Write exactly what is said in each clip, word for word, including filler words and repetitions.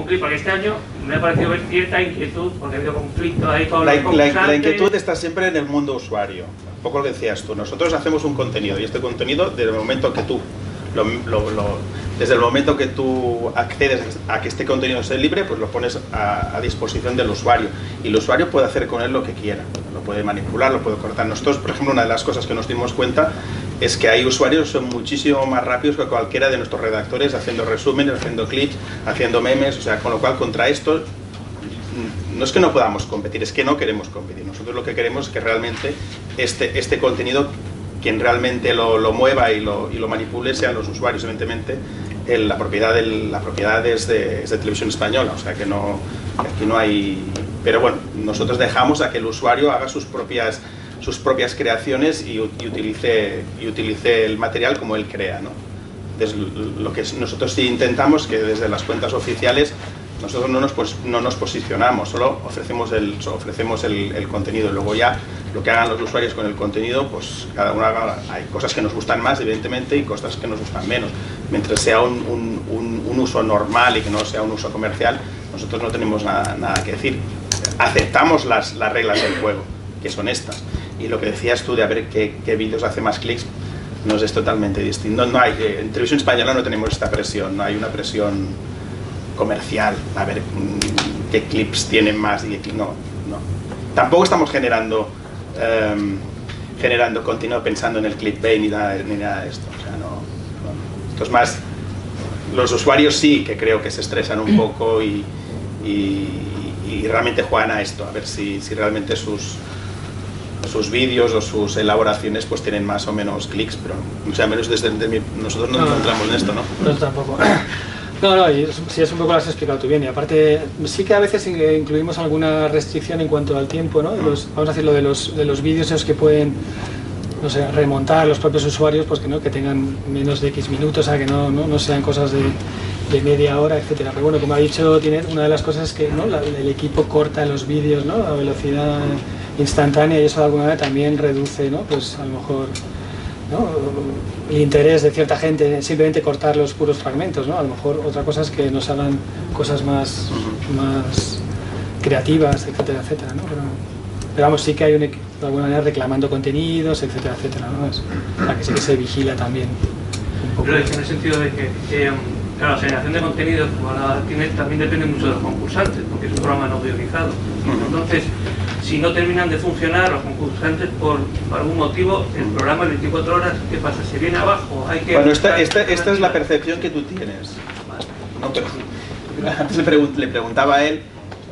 cumplir, porque este año me ha parecido ver cierta inquietud, porque ha habido conflicto ahí con la, la, la inquietud está siempre en el mundo usuario, un poco lo que decías tú. Nosotros hacemos un contenido, y este contenido, desde el momento que tú lo, lo, lo, desde el momento que tú accedes a que este contenido sea libre, pues lo pones a, a disposición del usuario, y el usuario puede hacer con él lo que quiera, lo puede manipular, lo puede cortar. Nosotros, por ejemplo, una de las cosas que nos dimos cuenta es que hay usuarios que son muchísimo más rápidos que cualquiera de nuestros redactores, haciendo resúmenes, haciendo clips, haciendo memes, o sea, con lo cual contra esto no es que no podamos competir, es que no queremos competir. Nosotros lo que queremos es que realmente este, este contenido, quien realmente lo, lo mueva y lo, y lo manipule sean los usuarios. Evidentemente el, la, propiedad del, la propiedad es de, es de Televisión Española, o sea que no, aquí no hay... Pero bueno, nosotros dejamos a que el usuario haga sus propias... sus propias creaciones y, y, utilice, y utilice el material como él crea, ¿no? Entonces, lo que nosotros sí intentamos que desde las cuentas oficiales nosotros no nos, pues, no nos posicionamos, solo ofrecemos, el, ofrecemos el, el contenido. Luego ya lo que hagan los usuarios con el contenido, pues cada uno haga, hay cosas que nos gustan más evidentemente y cosas que nos gustan menos. Mientras sea un, un, un, un uso normal y que no sea un uso comercial, nosotros no tenemos nada, nada que decir. Aceptamos las, las reglas del juego, que son estas. Y lo que decías tú de a ver qué, qué vídeos hace más clics, nos es totalmente distinto. No, no hay, en Televisión Española no tenemos esta presión, no hay una presión comercial, a ver qué clips tienen más, y qué, no, no. Tampoco estamos generando, eh, generando contenido pensando en el clickbait ni nada, ni nada de esto. O sea, no, no. Esto es más, los usuarios sí que creo que se estresan un poco y, y, y realmente juegan a esto, a ver si, si realmente sus... sus vídeos o sus elaboraciones pues tienen más o menos clics, pero o sea, menos desde, desde mi, nosotros no, no nos centramos en esto, ¿no? No, tampoco. No, no, y si es un poco lo has explicado tú bien, y aparte sí que a veces incluimos alguna restricción en cuanto al tiempo, ¿no? Los, vamos a decirlo de los, de los vídeos esos que pueden, no sé, remontar a los propios usuarios, pues que no, que tengan menos de X minutos, o sea, que no, no, no sean cosas de, de media hora, etcétera. Pero bueno, como ha dicho, tiene una de las cosas que, ¿no? La, el equipo corta los vídeos, ¿no? A velocidad instantánea, y eso de alguna manera también reduce, ¿no? Pues a lo mejor, ¿no?, el interés de cierta gente en simplemente cortar los puros fragmentos, ¿no? A lo mejor otra cosa es que nos hagan cosas más, más creativas, etcétera, etcétera, ¿no? Pero, pero vamos, sí que hay un, de alguna manera reclamando contenidos, etcétera, etcétera, ¿no? Es, o sea, que sí que se vigila también un poco. Pero es en el sentido de que, eh, claro, la generación de contenidos como la tiene, también depende mucho de los concursantes, porque es un programa no guionizado. Entonces, si no terminan de funcionar los concursantes por, por algún motivo, el programa de veinticuatro horas, ¿qué pasa? ¿Se viene abajo? Hay que bueno, esta, esta, esta es la percepción que tú tienes. No, pero, antes le, pregun le preguntaba a él,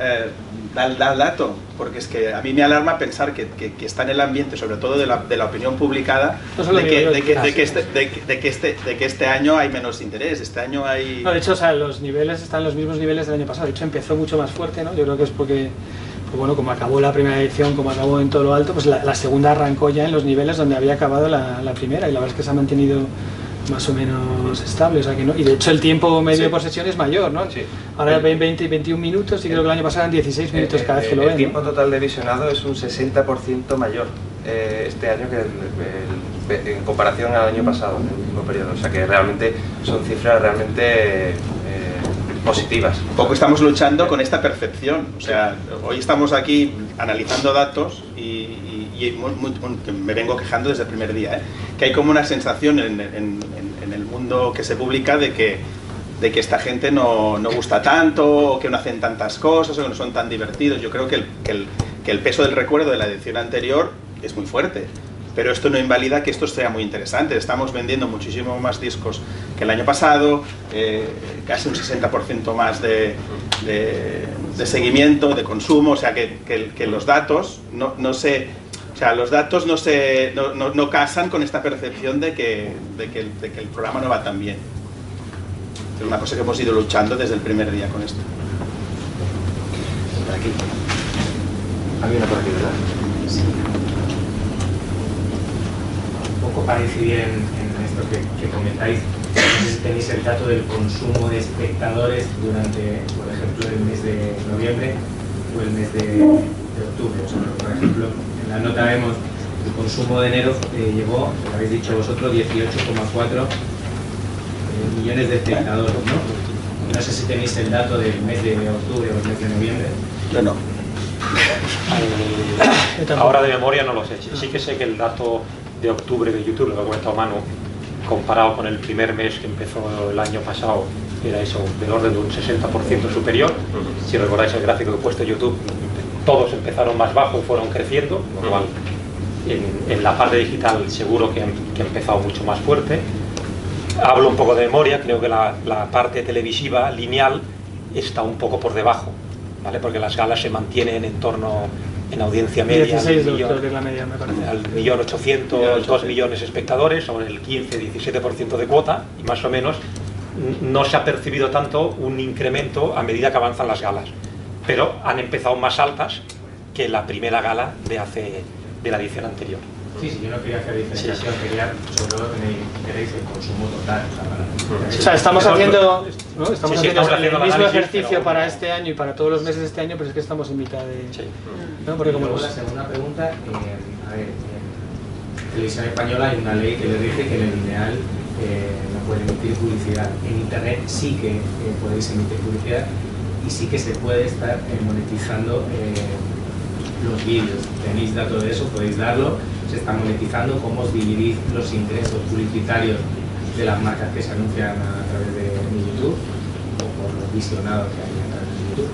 eh, da, da el dato, porque es que a mí me alarma pensar que, que, que está en el ambiente, sobre todo de la, de la opinión publicada, de que este año hay menos interés, este año hay... No, de hecho, o sea, los niveles están los mismos niveles del año pasado, de hecho empezó mucho más fuerte, ¿no? Yo creo que es porque... Pues bueno, como acabó la primera edición, como acabó en todo lo alto, pues la, la segunda arrancó ya en los niveles donde había acabado la, la primera, y la verdad es que se ha mantenido más o menos estable, o sea que no, y de hecho el tiempo medio sí. de posesión es mayor, ¿no? Sí. Ahora ven veinte y veintiuno minutos, y creo que el año pasado eran dieciséis minutos cada vez que lo ven. El tiempo total de visionado es un sesenta por ciento mayor eh, este año que el, el, el, en comparación al año pasado, en el mismo periodo, o sea que realmente son cifras realmente... Eh, positivas. Un poco estamos luchando con esta percepción, o sea, hoy estamos aquí analizando datos y, y, y muy, muy, me vengo quejando desde el primer día, ¿eh? Que hay como una sensación en, en, en, en el mundo que se publica de que, de que esta gente no, no gusta tanto, o que no hacen tantas cosas, o que no son tan divertidos. Yo creo que el, que el, que el peso del recuerdo de la edición anterior es muy fuerte. Pero esto no invalida que esto sea muy interesante. Estamos vendiendo muchísimo más discos que el año pasado, eh, casi un sesenta por ciento más de, de, de seguimiento, de consumo, o sea que, que, que los datos no, no se, o sea, los datos no se, no, no, no casan con esta percepción de que, de, que, de que el programa no va tan bien. Es una cosa que hemos ido luchando desde el primer día con esto. Por aquí. Había una por aquí, ¿verdad? Sí. Para incidir en, en esto que, que comentáis, tenéis el dato del consumo de espectadores durante, por ejemplo, el mes de noviembre o el mes de, de octubre. O sea, por ejemplo, en la nota vemos el consumo de enero eh, llegó, lo habéis dicho vosotros, dieciocho coma cuatro eh, millones de espectadores, ¿no? No sé si tenéis el dato del mes de octubre o el mes de noviembre. Yo no. Ahora de memoria no lo sé. Sí que sé que el dato de octubre de YouTube, lo ha comentado Manu, comparado con el primer mes que empezó el año pasado, era eso, del orden de un sesenta por ciento superior. Si recordáis el gráfico que he puesto en YouTube, todos empezaron más bajo y fueron creciendo, por lo cual en, en la parte digital seguro que, que ha empezado mucho más fuerte. Hablo un poco de memoria, creo que la, la parte televisiva lineal está un poco por debajo, ¿vale? Porque las galas se mantienen en torno, en audiencia media, al millón ochocientos, dos millones de espectadores, sobre el quince diecisiete por ciento de cuota, y más o menos no se ha percibido tanto un incremento a medida que avanzan las galas, pero han empezado más altas que la primera gala de, hace, de la edición anterior. Sí, sí, yo no quería hacer diferenciación, sí, sí. Quería sobre todo que queréis el consumo total. O sea, estamos haciendo, ¿no? estamos sí, sí, haciendo estamos el mismo análisis, ejercicio pero... para este año y para todos los meses de este año, pero es que estamos en mitad de... Sí. ¿No? Porque como luego, la segunda pregunta, eh, a ver, en Televisión Española hay una ley que les dice que en el lineal eh, no puede emitir publicidad. En Internet sí que eh, podéis emitir publicidad y sí que se puede estar eh, monetizando eh, los vídeos. Tenéis datos de eso, podéis darlo. Se está monetizando, cómo os dividís los ingresos publicitarios de las marcas que se anuncian a través de YouTube o por los visionados que hay a través de YouTube.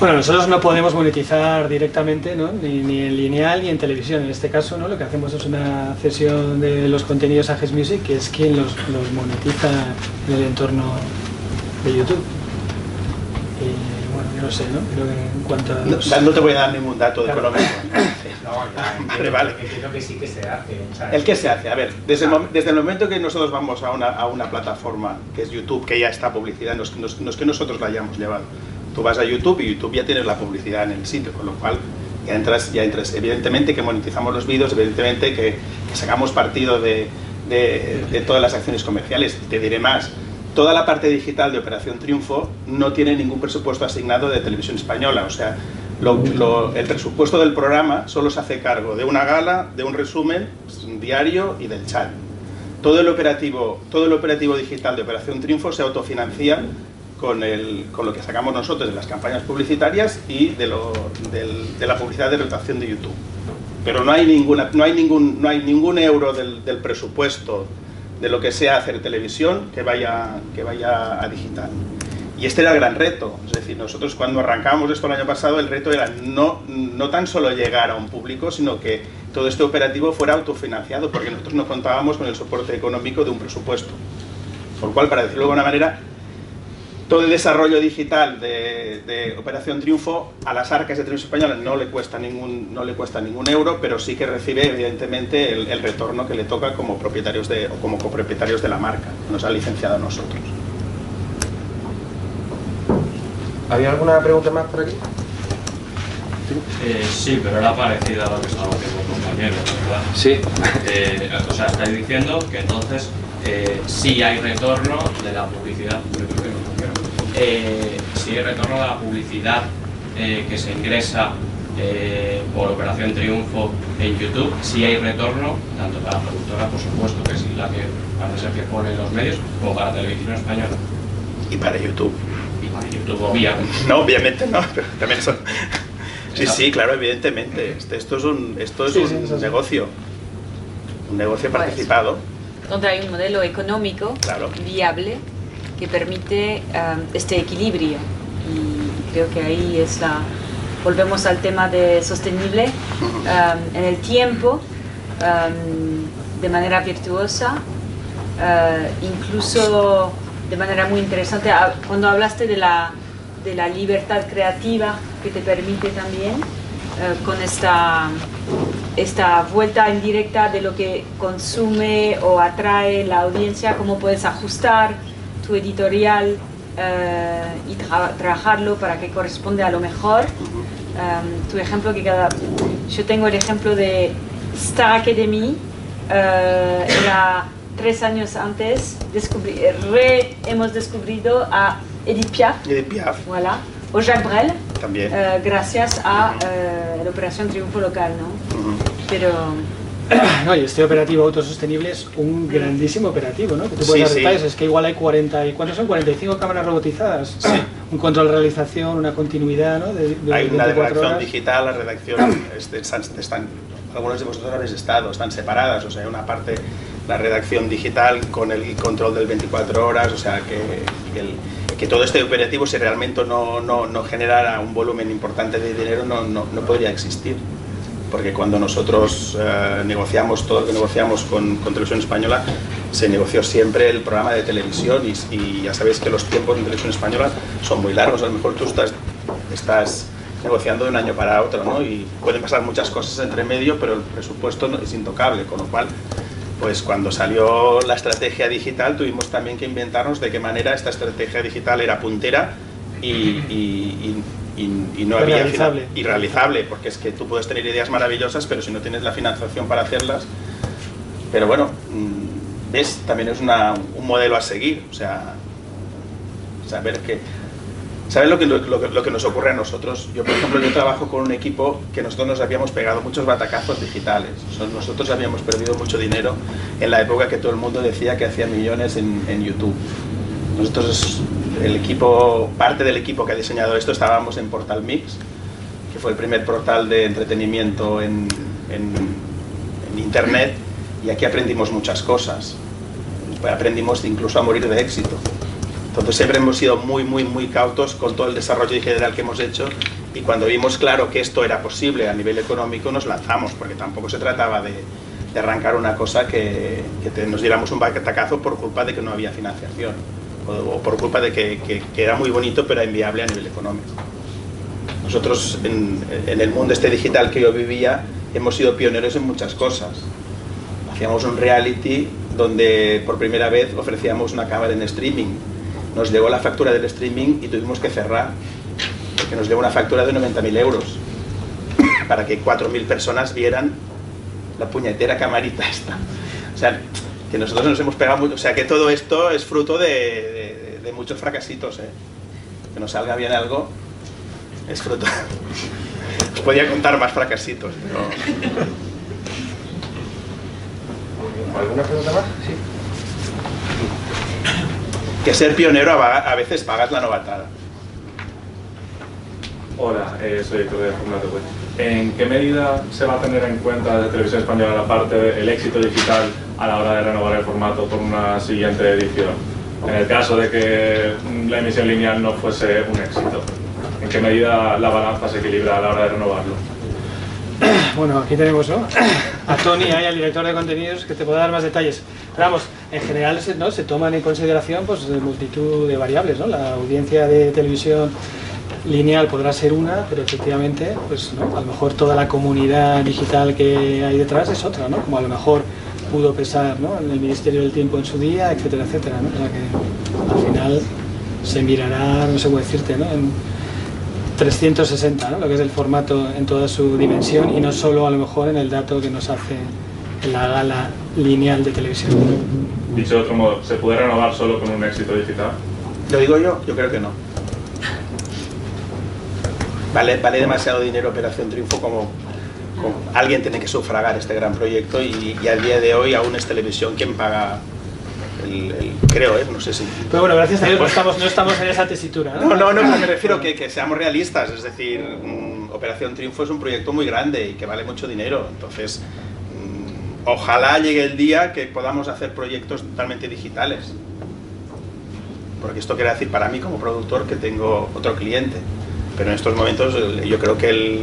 Bueno, nosotros no podemos monetizar directamente, ¿no? ni, ni en lineal ni en televisión. En este caso, ¿no? Lo que hacemos es una cesión de los contenidos a His Music, que es quien los, los monetiza en el entorno de YouTube. Y... no sé, ¿no? Creo que en cuanto a los... no, no te voy a dar ningún dato de económico. Vale, vale. Creo que sí que se hace. O sea, el que se hace, a ver, desde, ah. el, desde el momento que nosotros vamos a una, a una plataforma que es YouTube, que ya está publicidad, no es, no, no es que nosotros la hayamos llevado. Tú vas a YouTube y YouTube ya tienes la publicidad en el sitio, con lo cual ya entras, ya entras. Evidentemente que monetizamos los vídeos, evidentemente que, que sacamos partido de, de, de todas las acciones comerciales. Te diré más. Toda la parte digital de Operación Triunfo no tiene ningún presupuesto asignado de Televisión Española. O sea, lo, lo, el presupuesto del programa solo se hace cargo de una gala, de un resumen diario y del chat. Todo el operativo, todo el operativo digital de Operación Triunfo se autofinancia con, el, con lo que sacamos nosotros de las campañas publicitarias y de, lo, del, de la publicidad de rotación de YouTube. Pero no hay, ninguna, no hay, ningún, no hay ningún euro del, del presupuesto de lo que sea hacer televisión, que vaya, que vaya a digital. Y este era el gran reto, es decir, nosotros cuando arrancábamos esto el año pasado, el reto era no, no tan solo llegar a un público, sino que todo este operativo fuera autofinanciado, porque nosotros no contábamos con el soporte económico de un presupuesto. Por lo cual, para decirlo de alguna manera, todo el desarrollo digital de, de Operación Triunfo a las arcas de Televisión Española no le cuesta ningún, no le cuesta ningún euro, pero sí que recibe evidentemente el, el retorno que le toca como propietarios de, o como copropietarios de la marca, que nos ha licenciado a nosotros. ¿Había alguna pregunta más por aquí? Eh, sí, pero era parecida a lo que estábamos viendo los compañeros, ¿verdad? Sí. Eh, o sea, estáis diciendo que entonces eh, sí hay retorno de la publicidad. Eh, si el retorno de la publicidad eh, que se ingresa eh, por Operación Triunfo en YouTube, si hay retorno, tanto para la productora, por supuesto, que es la que parece ser que pone los medios, como para Televisión Española. Y para YouTube. Y para YouTube, obviamente. No, obviamente no, pero también son... Sí, sí, claro, evidentemente. Este, esto es un, esto es sí, un sí, sí, sí. negocio, un negocio pues, participado. Donde hay un modelo económico claro. viable. Que permite um, este equilibrio y creo que ahí es la... volvemos al tema de sostenible um, en el tiempo um, de manera virtuosa uh, incluso de manera muy interesante cuando hablaste de la, de la libertad creativa que te permite también uh, con esta, esta vuelta indirecta de lo que consume o atrae la audiencia, cómo puedes ajustar tu editorial eh, y tra trabajarlo para que corresponda a lo mejor. Um, tu ejemplo que cada... Yo tengo el ejemplo de Star Academy, uh, era tres años antes, descubrí, re hemos descubierto a Edith Piaf, Edith Piaf. Voilà. O Jacques Brel, también. Uh, gracias a uh, la Operación Triunfo local, ¿no? Uh-huh. Pero... No, y este operativo autosostenible es un grandísimo operativo, ¿no? Que tú puedes sí, dar sí. Es que igual hay cuarenta y ¿cuántos son? cuarenta y cinco cámaras robotizadas. Sí. Un control de realización, una continuidad, ¿no? De, de, hay de una redacción horas. digital, la redacción están, están, algunos de vosotros habéis estado, están separadas, o sea, hay una parte, la redacción digital con el control del veinticuatro horas, o sea, que, el, que todo este operativo, si realmente no, no, no generara un volumen importante de dinero, no, no, no podría existir. Porque cuando nosotros eh, negociamos todo lo que negociamos con, con Televisión Española, se negoció siempre el programa de televisión y, y ya sabéis que los tiempos en Televisión Española son muy largos. A lo mejor tú estás, estás negociando de un año para otro, ¿no? Y pueden pasar muchas cosas entre medio, pero el presupuesto es intocable, con lo cual, pues cuando salió la estrategia digital tuvimos también que inventarnos de qué manera esta estrategia digital era puntera y... y, y Y, y no había realizable. irrealizable, porque es que tú puedes tener ideas maravillosas, pero si no tienes la financiación para hacerlas. Pero bueno, ves, también es una, un modelo a seguir, o sea, saber que, saber lo que, lo, lo, lo que nos ocurre a nosotros. Yo, por ejemplo, yo trabajo con un equipo que nosotros nos habíamos pegado muchos batacazos digitales. O sea, nosotros habíamos perdido mucho dinero en la época que todo el mundo decía que hacía millones en, en YouTube. Nosotros, el equipo, parte del equipo que ha diseñado esto, estábamos en Portal Mix, que fue el primer portal de entretenimiento en, en, en Internet, y aquí aprendimos muchas cosas. Aprendimos incluso a morir de éxito. Entonces siempre hemos sido muy, muy, muy cautos con todo el desarrollo digital que hemos hecho, y cuando vimos claro que esto era posible a nivel económico, nos lanzamos, porque tampoco se trataba de... de arrancar una cosa que, que te, nos diéramos un batacazo por culpa de que no había financiación o, o por culpa de que, que, que era muy bonito pero inviable a nivel económico. Nosotros en, en el mundo este digital que yo vivía hemos sido pioneros en muchas cosas. Hacíamos un reality donde por primera vez ofrecíamos una cámara en streaming. Nos llegó la factura del streaming y tuvimos que cerrar porque nos llegó una factura de noventa mil euros para que cuatro mil personas vieran la puñetera camarita esta. O sea, que nosotros nos hemos pegado mucho. O sea, que todo esto es fruto de, de, de muchos fracasitos, ¿eh? Que nos salga bien algo es fruto. Os podría contar más fracasitos, pero... ¿Alguna pregunta más? Sí. Que ser pionero a veces pagas la novatada. Hola, eh, soy Héctor de Formulato Web. ¿En qué medida se va a tener en cuenta de Televisión Española la parte del éxito digital a la hora de renovar el formato por una siguiente edición? En el caso de que la emisión lineal no fuese un éxito, ¿en qué medida la balanza se equilibra a la hora de renovarlo? Bueno, aquí tenemos, ¿no?, a Tony, ¿eh?, al director de contenidos, que te puede dar más detalles. Pero vamos, en general, ¿no?, se toman en consideración pues multitud de variables, ¿no? La audiencia de televisión lineal podrá ser una, pero efectivamente, pues ¿no?, a lo mejor toda la comunidad digital que hay detrás es otra, ¿no? Como a lo mejor pudo pesar, ¿no?, en el Ministerio del Tiempo en su día, etcétera, etcétera, ¿no? O sea que al final se mirará, no sé cómo decirte, ¿no?, en trescientos sesenta, ¿no?, lo que es el formato en toda su dimensión y no solo a lo mejor en el dato que nos hace la gala lineal de televisión. Dicho de otro modo, ¿se puede renovar solo con un éxito digital? ¿Lo digo yo? Yo creo que no. Vale, vale demasiado dinero Operación Triunfo como, como... Alguien tiene que sufragar este gran proyecto y, y a día de hoy aún es televisión quien paga el... el creo, ¿eh? No sé si... Pero bueno, gracias a Dios no estamos, no estamos en esa tesitura, ¿no? No, no, no, me refiero que, que seamos realistas, es decir, um, Operación Triunfo es un proyecto muy grande y que vale mucho dinero, entonces um, ojalá llegue el día que podamos hacer proyectos totalmente digitales. Porque esto quiere decir para mí como productor que tengo otro cliente. Pero en estos momentos yo creo que el,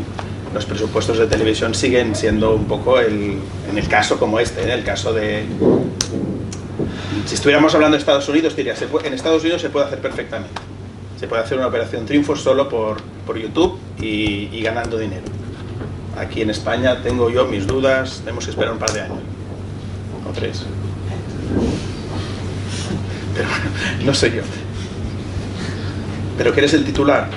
los presupuestos de televisión siguen siendo un poco, el, en el caso como este, en el caso de... Si estuviéramos hablando de Estados Unidos, diría, se puede, en Estados Unidos se puede hacer perfectamente. Se puede hacer una Operación Triunfo solo por, por YouTube y, y ganando dinero. Aquí en España tengo yo mis dudas, tenemos que esperar un par de años. O tres. Pero bueno, no sé yo. ¿Pero qué eres el titular?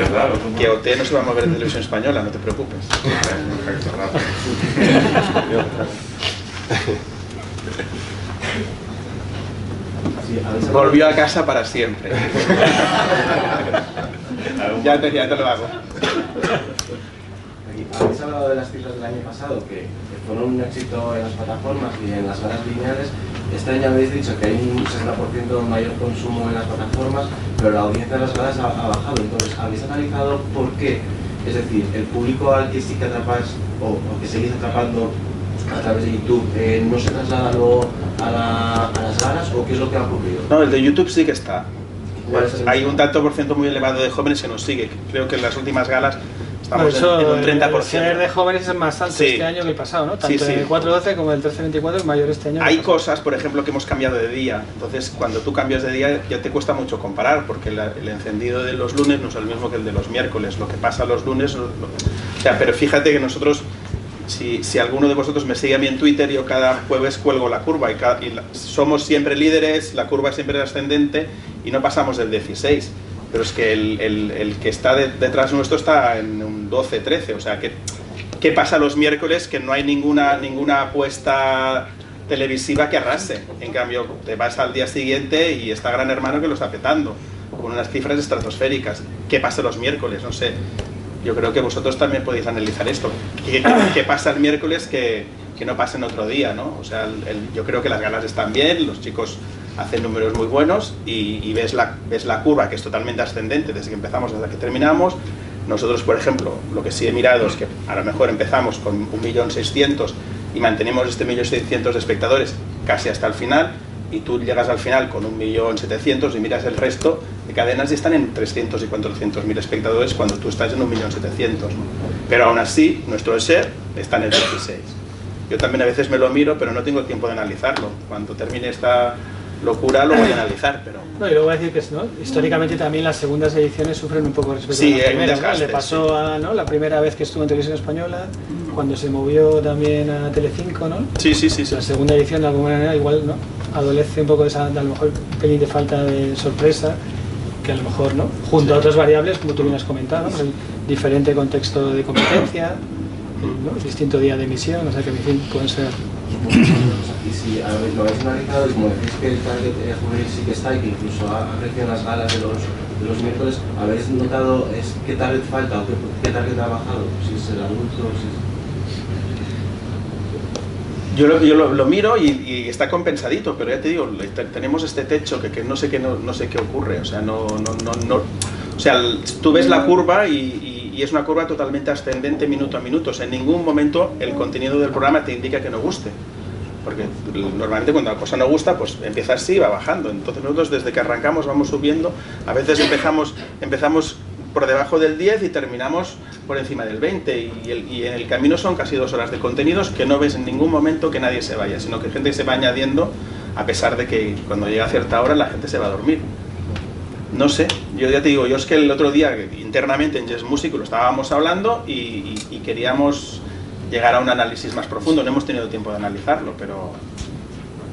Es raro, que O T no se va a mover en Televisión Española, no te preocupes. Volvió a casa para siempre. Ya te, ya te lo hago. Y habéis hablado de las cifras del año pasado, que, que fueron un éxito en las plataformas y en las horas lineales. Este año habéis dicho que hay un sesenta por ciento mayor consumo en las plataformas, pero la audiencia de las gradas ha, ha bajado. Entonces, ¿habéis analizado por qué? Es decir, el público al que sí que atrapáis o, o que seguís atrapando a través de YouTube, eh, ¿no se traslada luego a, la, a las gradas o qué es lo que ha ocurrido? No, el de YouTube sí que está. Hay un tanto por ciento muy elevado de jóvenes que nos sigue. Creo que en las últimas galas estamos pues eso, en, en un treinta por ciento. El ser de jóvenes es más alto sí. este año que el pasado, ¿no? Tanto sí, sí. el cuatro doce como el trece veinticuatro es mayor este año. Hay cosas, por ejemplo, que hemos cambiado de día. Entonces, cuando tú cambias de día ya te cuesta mucho comparar, porque la, el encendido de los lunes no es el mismo que el de los miércoles. Lo que pasa los lunes... No, no. O sea, pero fíjate que nosotros... Si, si alguno de vosotros me sigue a mí en Twitter, yo cada jueves cuelgo la curva y, cada, y la, somos siempre líderes, la curva siempre es ascendente y no pasamos del dieciséis, pero es que el, el, el que está de, detrás nuestro está en un doce, trece, o sea, que, ¿qué pasa los miércoles? Que no hay ninguna, ninguna apuesta televisiva que arrase, en cambio te vas al día siguiente y está Gran Hermano que lo está petando, con unas cifras estratosféricas. ¿Qué pasa los miércoles? No sé. Yo creo que vosotros también podéis analizar esto. ¿Qué, qué, qué pasa el miércoles que, que no pasa en otro día, ¿no? O sea, el, el, yo creo que las galas están bien, los chicos hacen números muy buenos y, y ves, la, ves la curva que es totalmente ascendente desde que empezamos hasta que terminamos. Nosotros, por ejemplo, lo que sí he mirado es que a lo mejor empezamos con un millón seiscientos mil y mantenemos este un millón seiscientos mil de espectadores casi hasta el final y tú llegas al final con un millón setecientos mil y miras el resto de cadenas y están en trescientos y cuatrocientos mil espectadores cuando tú estás en un millón setecientos mil, ¿no? Pero aún así, nuestro share está en el dieciséis. Yo también a veces me lo miro, pero no tengo tiempo de analizarlo. Cuando termine esta locura lo voy a analizar, pero... No, y luego voy a decir que ¿no? históricamente también las segundas ediciones sufren un poco respecto sí, a las primeras, desgaste, ¿no? Le pasó sí. a ¿no? la primera vez que estuvo en Televisión Española, cuando se movió también a Telecinco, ¿no? Sí, sí, sí. sí. La segunda edición de alguna manera igual, ¿no? Adolece un poco de esa, a lo mejor, un pelín de falta de sorpresa, que a lo mejor, ¿no? Junto sí. a otras variables, como tú bien has comentado, ¿no? El diferente contexto de competencia, ¿no? Distinto día de emisión, o sea que en fin pueden ser... Y si a ver, lo habéis analizado y como decís que el target juvenil sí que está y que incluso ha crecido en las galas de los, de los miércoles, ¿habéis notado es, qué target falta o qué, qué target ha bajado? Si es el adulto, si es... Yo lo, yo lo, lo miro y, y está compensadito, pero ya te digo, tenemos este techo que, que no sé qué no, no sé qué ocurre, o sea, no, no, no, no, o sea tú ves la curva y, y y es una curva totalmente ascendente minuto a minuto. O sea, en ningún momento el contenido del programa te indica que no guste. Porque normalmente cuando la cosa no gusta, pues empieza así y va bajando. Entonces nosotros desde que arrancamos vamos subiendo. A veces empezamos, empezamos por debajo del diez y terminamos por encima del veinte. Y, el, y en el camino son casi dos horas de contenidos que no ves en ningún momento que nadie se vaya, sino que gente se va añadiendo a pesar de que cuando llega a cierta hora la gente se va a dormir. No sé, yo ya te digo, yo es que el otro día internamente en His Music lo estábamos hablando y, y, y queríamos llegar a un análisis más profundo, no hemos tenido tiempo de analizarlo, pero,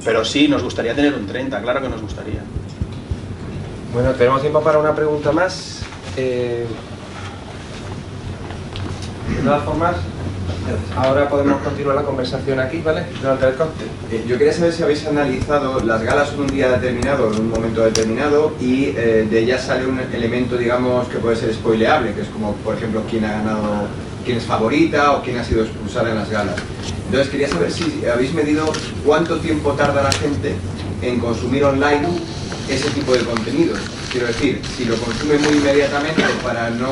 pero sí, nos gustaría tener un treinta, claro que nos gustaría. Bueno, tenemos tiempo para una pregunta más. Eh, de todas formas, ahora podemos continuar la conversación aquí, ¿vale? Durante el cóctel. Eh, yo quería saber si habéis analizado las galas en un día determinado, en un momento determinado, y eh, de ellas sale un elemento, digamos, que puede ser spoileable, que es como, por ejemplo, quién ha ganado, quién es favorita o quién ha sido expulsada en las galas. Entonces quería saber si habéis medido cuánto tiempo tarda la gente en consumir online ese tipo de contenidos. Quiero decir, si lo consume muy inmediatamente para no...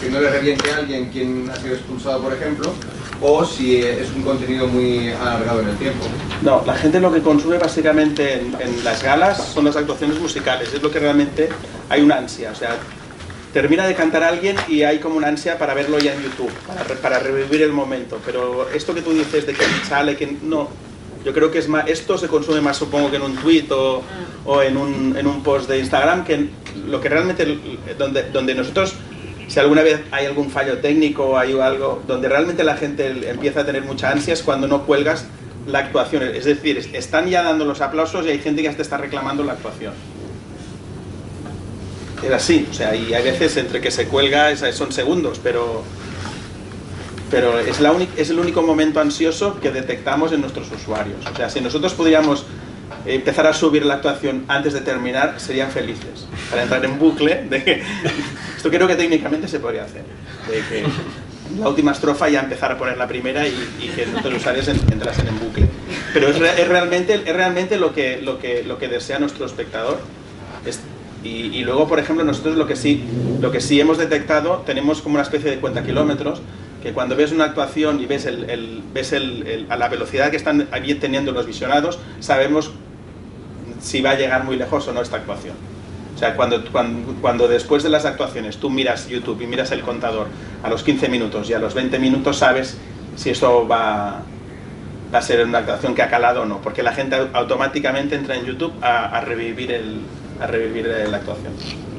que no le reviente a alguien quien ha sido expulsado, por ejemplo, o si es un contenido muy alargado en el tiempo. No, la gente lo que consume básicamente en, en las galas son las actuaciones musicales, es lo que realmente hay una ansia, o sea, termina de cantar a alguien y hay como una ansia para verlo ya en YouTube, para, para revivir el momento, pero esto que tú dices de que sale, que no... Yo creo que es más, esto se consume más, supongo, que en un tweet o, o en, un, en un post de Instagram, que lo que realmente, donde, donde nosotros... Si alguna vez hay algún fallo técnico o hay algo donde realmente la gente empieza a tener mucha ansia es cuando no cuelgas la actuación. Es decir, están ya dando los aplausos y hay gente que hasta está reclamando la actuación. Es así, o sea, y hay veces entre que se cuelga son segundos, pero, pero es, la es el único momento ansioso que detectamos en nuestros usuarios. O sea, si nosotros pudiéramos empezar a subir la actuación antes de terminar, serían felices, para entrar en bucle de que... Esto creo que técnicamente se podría hacer, de que la última estrofa ya empezar a poner la primera y, y que los usuarios entrasen en bucle. Pero es, re, es realmente, es realmente lo, que, lo, que, lo que desea nuestro espectador. Es, y, y luego, por ejemplo, nosotros lo que, sí, lo que sí hemos detectado, tenemos como una especie de cuenta kilómetros, que cuando ves una actuación y ves, el, el, ves el, el, a la velocidad que están teniendo los visionados, sabemos si va a llegar muy lejos o no esta actuación. O sea, cuando, cuando, cuando después de las actuaciones tú miras YouTube y miras el contador a los quince minutos y a los veinte minutos, sabes si eso va, va a ser una actuación que ha calado o no, porque la gente automáticamente entra en YouTube a, a revivir el, a revivir la actuación.